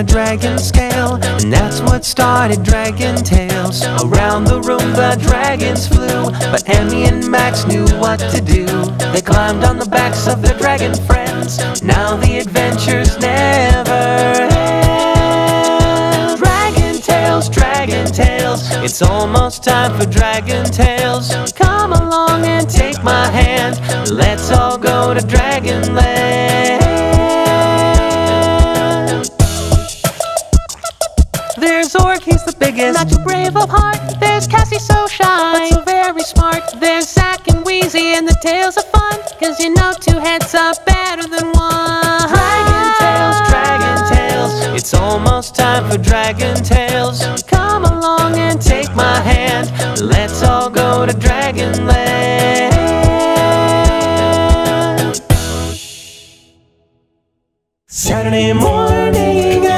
a dragon scale, and that's what started Dragon Tales. Around the room the dragons flew, but Emmy and Max knew what to do. They climbed on the backs of their dragon friends. Now the adventure's never end. Dragon Tales, Dragon Tales, it's almost time for Dragon Tales. Come along and take my hand, let's all go to Dragon Land. There's Zork, he's the biggest, not too brave of heart. There's Cassie, so shy, but so very smart. There's Zack and Wheezy, and the tales are fun, 'cause you know two heads are better than one. Dragon Tales, Dragon Tales, it's almost time for Dragon Tales. Come along and take my hand, let's all go to Dragon Land. Saturday morning,